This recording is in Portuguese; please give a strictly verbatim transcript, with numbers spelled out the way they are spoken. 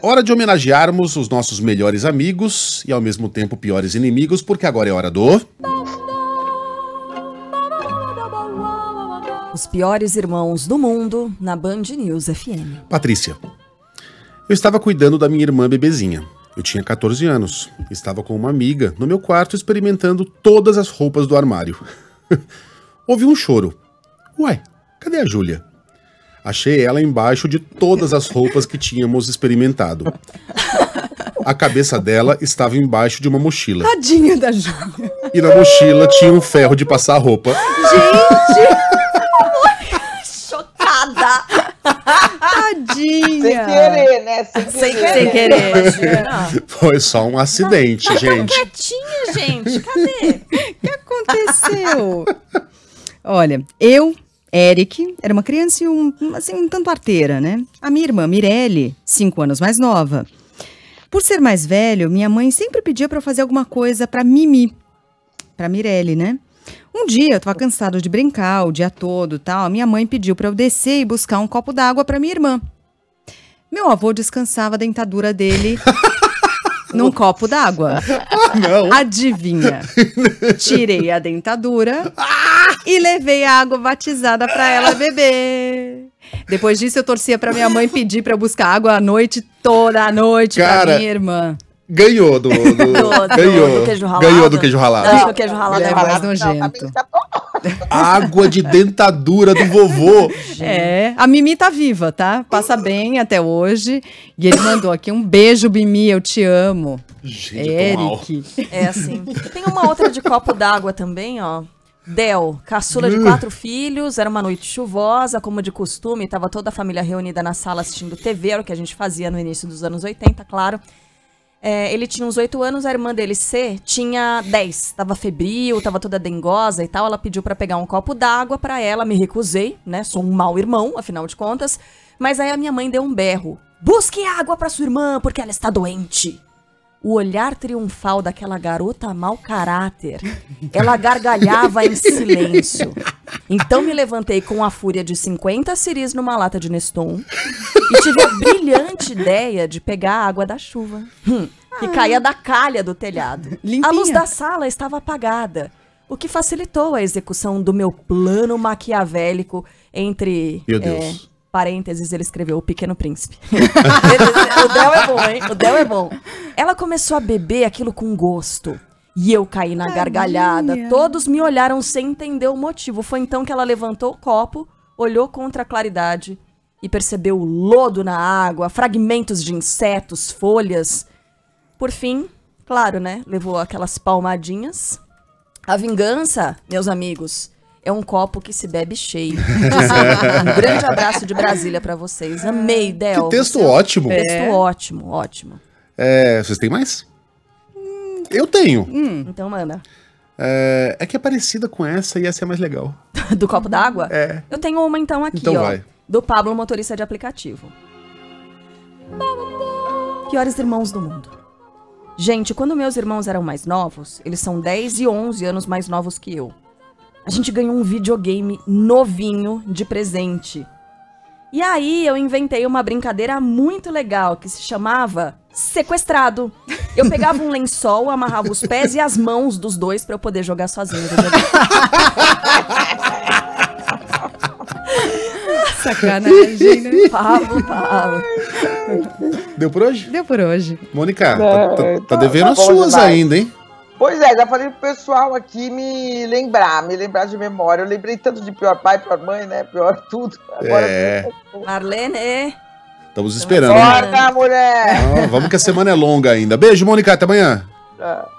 É hora de homenagearmos os nossos melhores amigos e ao mesmo tempo piores inimigos, porque agora é hora do... Os piores irmãos do mundo na Band News F M. Patrícia, eu estava cuidando da minha irmã bebezinha. Eu tinha quatorze anos. Estava com uma amiga no meu quarto experimentando todas as roupas do armário. Ouvi um choro. Ué, cadê a Júlia? Achei ela embaixo de todas as roupas que tínhamos experimentado. A cabeça dela estava embaixo de uma mochila. Tadinha da Júlia. E na mochila tinha um ferro de passar roupa. Gente! Tadinha. Sem querer, né? Sem querer. Sem, sem querer. Imagina. Foi só um acidente, gente. Tá quietinha, gente. Cadê? O que aconteceu? Olha, eu, Eric, era uma criança e um, assim, um tanto arteira, né? A minha irmã, Mirelle, cinco anos mais nova. Por ser mais velho, minha mãe sempre pedia pra eu fazer alguma coisa pra Mimi. Pra Mirelle, né? Um dia, eu tava cansado de brincar o dia todo e tal, minha mãe pediu pra eu descer e buscar um copo d'água pra minha irmã. Meu avô descansava a dentadura dele num copo d'água. Não. Adivinha? Tirei a dentadura e levei a água batizada pra ela beber. Depois disso, eu torcia pra minha mãe pedir pra eu buscar água à noite, toda a noite, cara, pra minha irmã. Ganhou do, do, do, ganhou, do, do queijo ralado. Ganhou do queijo ralado. Não, o queijo ralado é mais nojento. Água de dentadura do vovô. É, a Mimi tá viva, tá? Passa bem até hoje. E ele mandou aqui um beijo, Mimi, eu te amo. Gente, Eric. É assim. Tem uma outra de copo d'água também, ó. Del, caçula de quatro filhos, era uma noite chuvosa, como de costume, tava toda a família reunida na sala assistindo tê vê, era o que a gente fazia no início dos anos oitenta, claro. É, ele tinha uns oito anos, a irmã dele, C, tinha dez. Tava febril, tava toda dengosa e tal. Ela pediu pra pegar um copo d'água pra ela. Me recusei, né? Sou um mau irmão, afinal de contas. Mas aí a minha mãe deu um berro. Busque água pra sua irmã, porque ela está doente. O olhar triunfal daquela garota mau caráter. Ela gargalhava em silêncio. Então me levantei com a fúria de cinquenta ciris numa lata de Neston e tive a brilhante ideia de pegar a água da chuva hum, que ah. caía da calha do telhado. Limpinha. A luz da sala estava apagada, o que facilitou a execução do meu plano maquiavélico entre... Meu Deus. É, parênteses, ele escreveu O Pequeno Príncipe. O Del é bom, hein? O Del é bom. Ela começou a beber aquilo com gosto. E eu caí na gargalhada. Ai, todos me olharam sem entender o motivo. Foi então que ela levantou o copo, olhou contra a claridade e percebeu o lodo na água, fragmentos de insetos, folhas. Por fim, claro, né? Levou aquelas palmadinhas. A vingança, meus amigos... É um copo que se bebe cheio. Um grande abraço de Brasília pra vocês. Amei, Del. Que texto ótimo. É. Texto ótimo, ótimo. É, vocês têm mais? Hum. Eu tenho. Hum. Então, manda. É, é que é parecida com essa e essa é mais legal. Do copo d'água? É. Eu tenho uma então aqui, então ó. Vai. Do Pablo, motorista de aplicativo. Piores irmãos do mundo. Gente, quando meus irmãos eram mais novos, eles são dez e onze anos mais novos que eu. A gente ganhou um videogame novinho de presente. E aí eu inventei uma brincadeira muito legal que se chamava sequestrado. Eu pegava um lençol, amarrava os pés e as mãos dos dois pra eu poder jogar sozinho. Sacanagem, né? Pablo, Pablo. Deu por hoje? Deu por hoje. Mônica, tá, tá, tá devendo tá as suas demais. Ainda, hein? Pois é, já falei pro pessoal aqui me lembrar, me lembrar de memória. Eu lembrei tanto de pior pai, pior mãe, né? Pior tudo. Agora é. Marlene. Estamos esperando. Bora, né? Mulher! Não, vamos que a semana é longa ainda. Beijo, Mônica. Até amanhã. Tá.